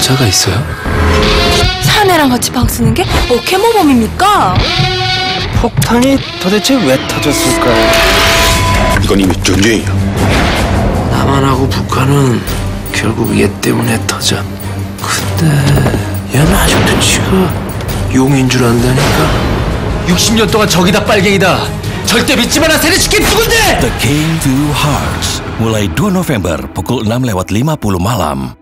여자가 있어요? 사내랑 같이 방 쓰는 게 뭐 캐모범입니까? 폭탄이 도대체 왜 터졌을까요? 이건 이미 전쟁이야. 남한하고 북한은 결국 얘 때문에 터져. 근데 얘는 아직도 지가 용인 줄 안다니까. 60년 동안 적이다 빨갱이다. 절대 믿지 마라. 세뇌시킨 누군데? The King 2 Hearts. Mulai 2 November pukul 6:50 malam.